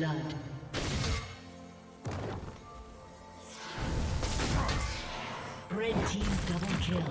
blood. Red team double kill.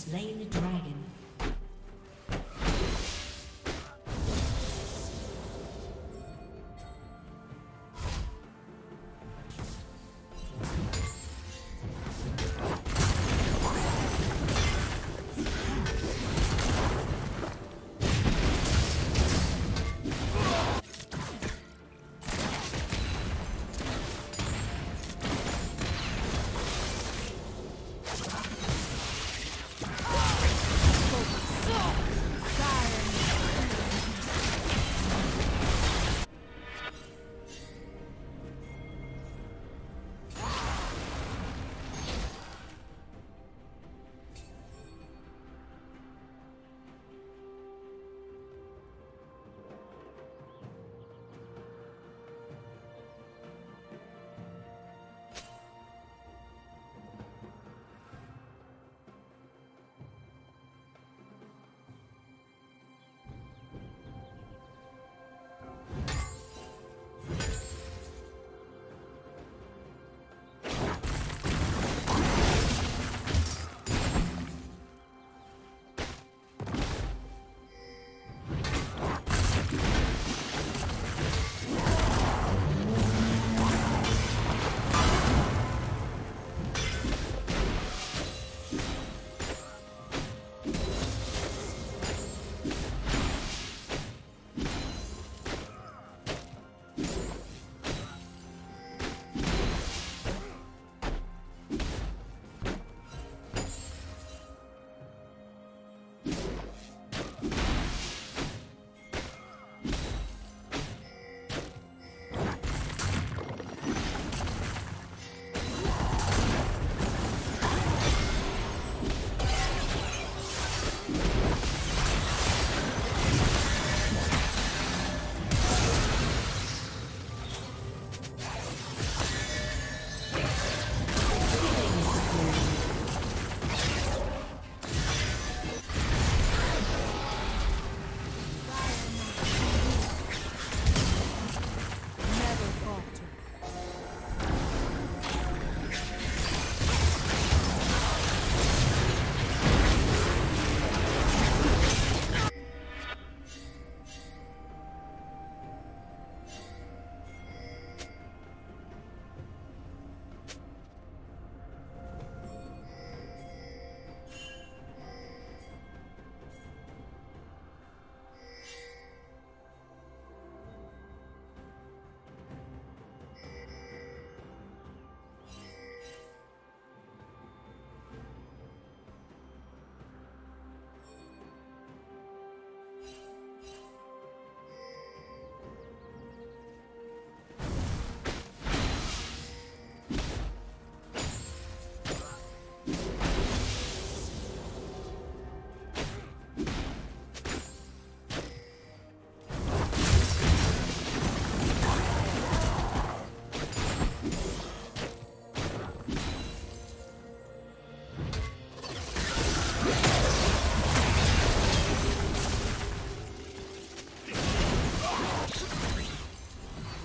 Slain the dragon.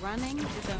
running his own.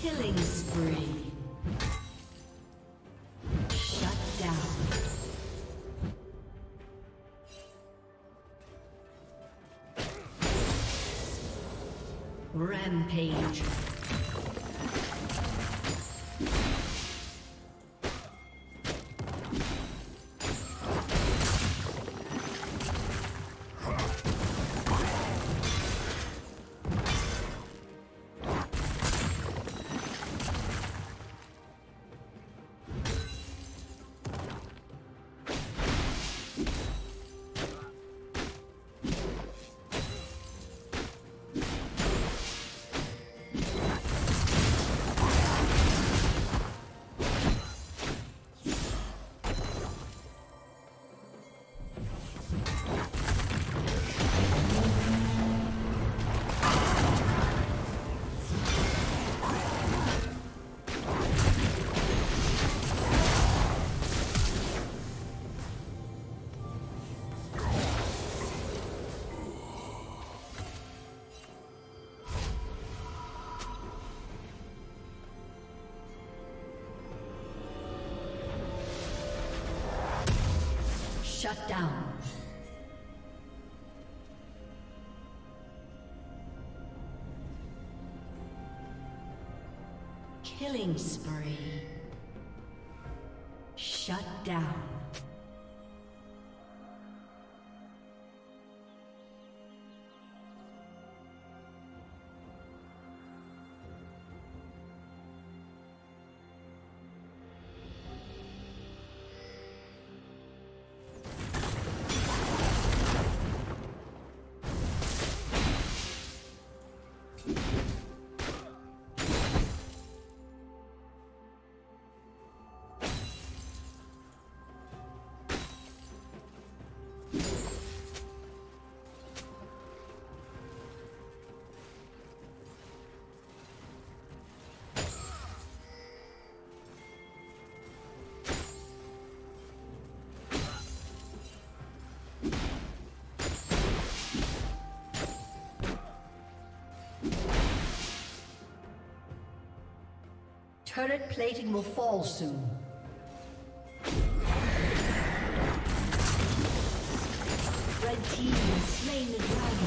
Killing spree. Rampage. Shut down. Killing spree. Shut down. Turret plating will fall soon. Red team has slain the dragon.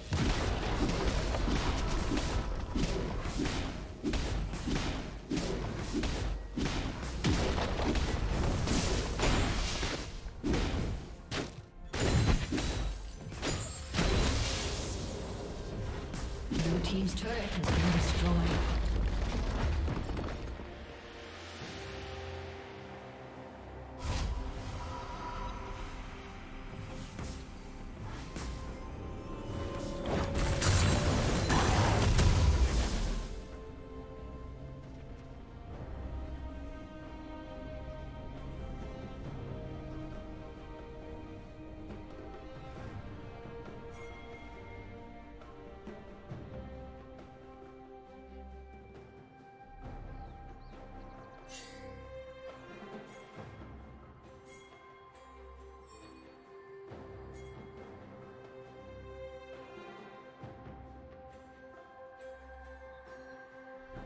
Blue team's turret has been destroyed.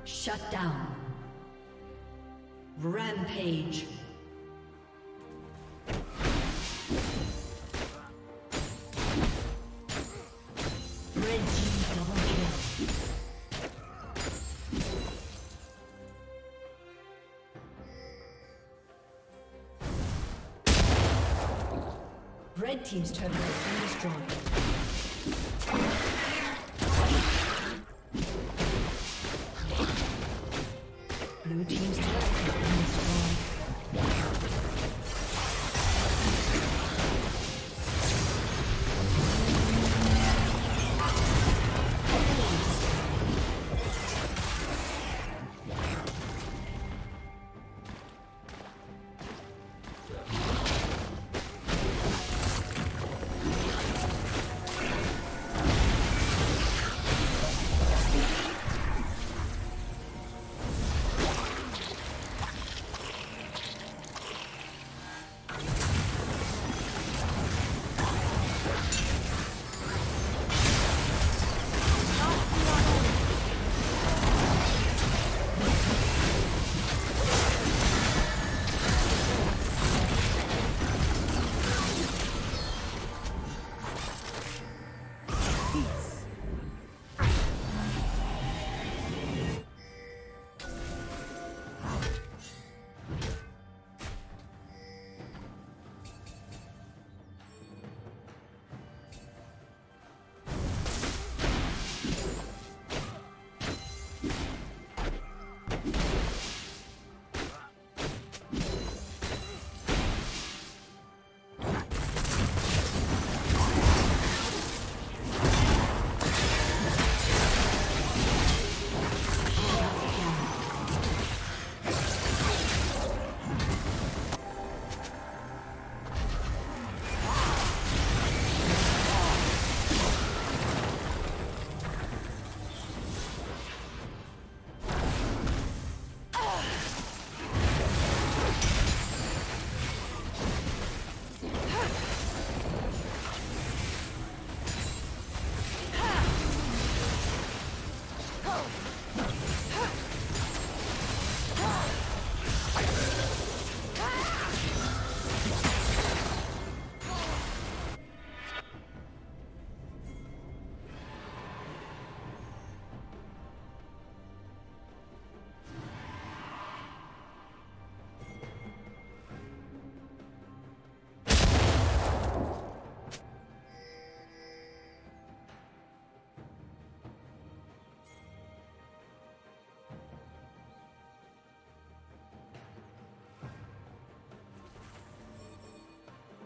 Shut down. Rampage. Red team's turret has been destroyed. Blue team's turret has been destroyed.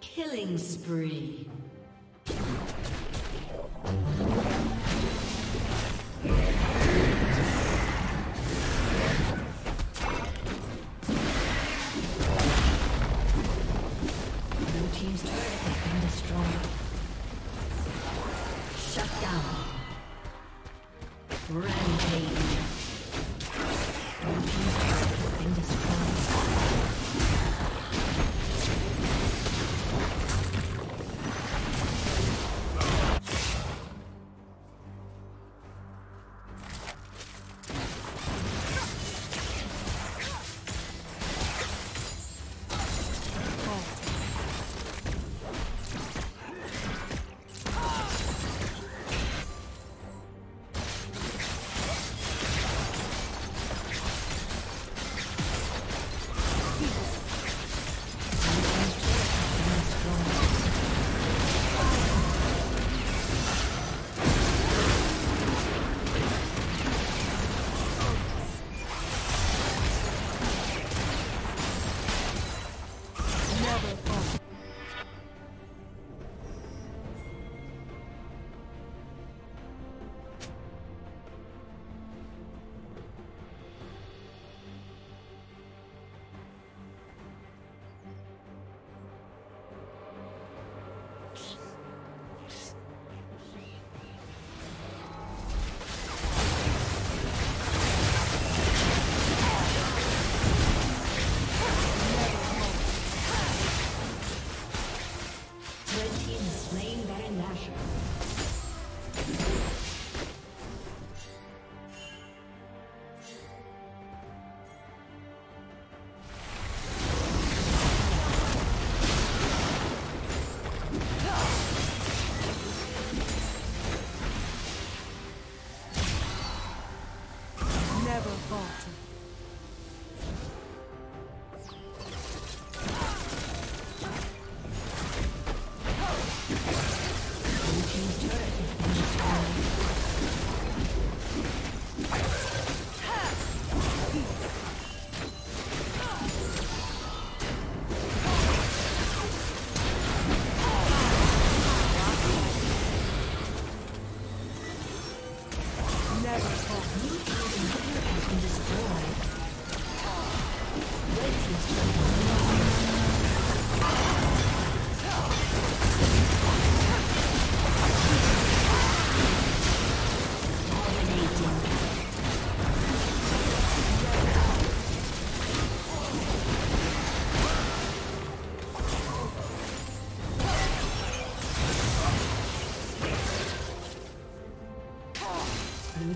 Killing spree. Shut down. Rampage.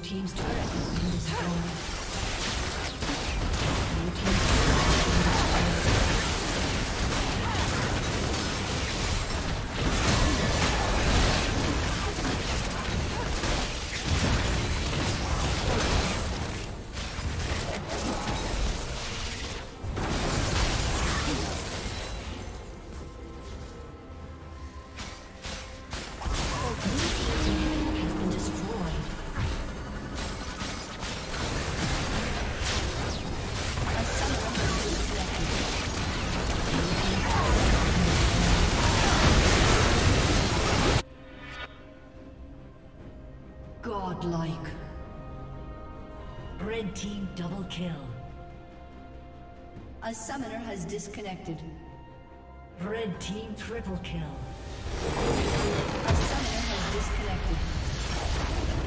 Team's turret has been destroyed. Godlike. Red team double kill. A summoner has disconnected. Red team triple kill. A summoner has disconnected.